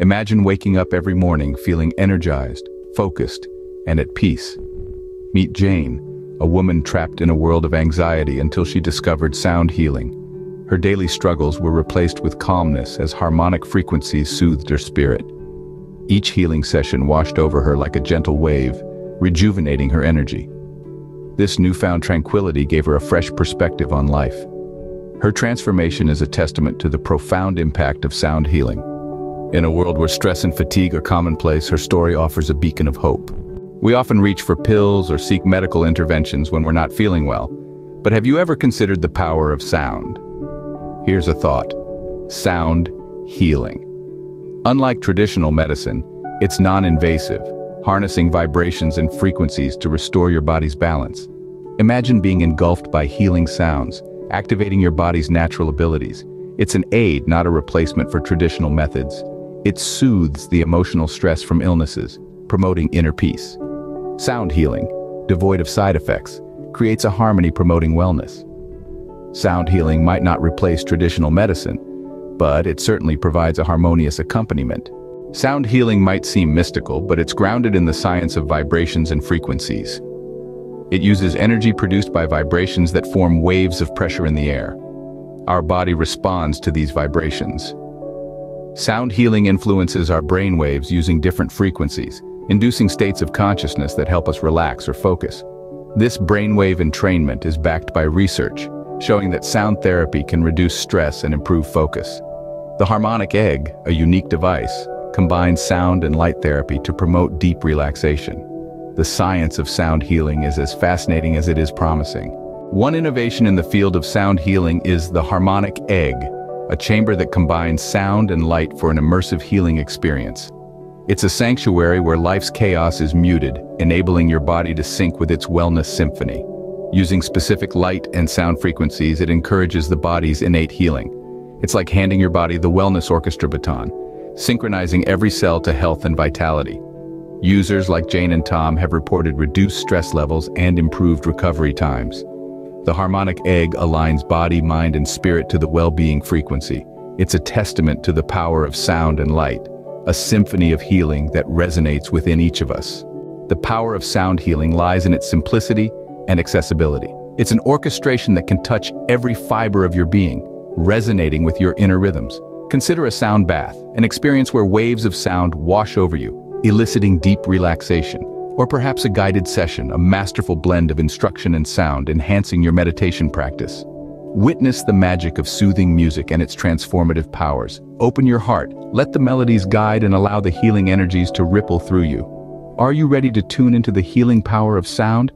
Imagine waking up every morning feeling energized, focused, and at peace. Meet Jane, a woman trapped in a world of anxiety until she discovered sound healing. Her daily struggles were replaced with calmness as harmonic frequencies soothed her spirit. Each healing session washed over her like a gentle wave, rejuvenating her energy. This newfound tranquility gave her a fresh perspective on life. Her transformation is a testament to the profound impact of sound healing. In a world where stress and fatigue are commonplace, her story offers a beacon of hope. We often reach for pills or seek medical interventions when we're not feeling well. But have you ever considered the power of sound? Here's a thought: sound healing. Unlike traditional medicine, it's non-invasive, harnessing vibrations and frequencies to restore your body's balance. Imagine being engulfed by healing sounds, activating your body's natural abilities. It's an aid, not a replacement for traditional methods. It soothes the emotional stress from illnesses, promoting inner peace. Sound healing, devoid of side effects, creates a harmony promoting wellness. Sound healing might not replace traditional medicine, but it certainly provides a harmonious accompaniment. Sound healing might seem mystical, but it's grounded in the science of vibrations and frequencies. It uses energy produced by vibrations that form waves of pressure in the air. Our body responds to these vibrations. Sound healing influences our brainwaves using different frequencies, inducing states of consciousness that help us relax or focus. This brainwave entrainment is backed by research, showing that sound therapy can reduce stress and improve focus. The Harmonic Egg, a unique device, combines sound and light therapy to promote deep relaxation. The science of sound healing is as fascinating as it is promising. One innovation in the field of sound healing is the Harmonic Egg, a chamber that combines sound and light for an immersive healing experience. It's a sanctuary where life's chaos is muted, enabling your body to sync with its wellness symphony. Using specific light and sound frequencies, it encourages the body's innate healing. It's like handing your body the wellness orchestra baton, synchronizing every cell to health and vitality. Users like Jane and Tom have reported reduced stress levels and improved recovery times. The Harmonic Egg aligns body, mind, and spirit to the well-being frequency. It's a testament to the power of sound and light, a symphony of healing that resonates within each of us. The power of sound healing lies in its simplicity and accessibility. It's an orchestration that can touch every fiber of your being, resonating with your inner rhythms. Consider a sound bath, an experience where waves of sound wash over you, eliciting deep relaxation. Or perhaps a guided session, a masterful blend of instruction and sound, enhancing your meditation practice. Witness the magic of soothing music and its transformative powers. Open your heart, let the melodies guide, and allow the healing energies to ripple through you. Are you ready to tune into the healing power of sound?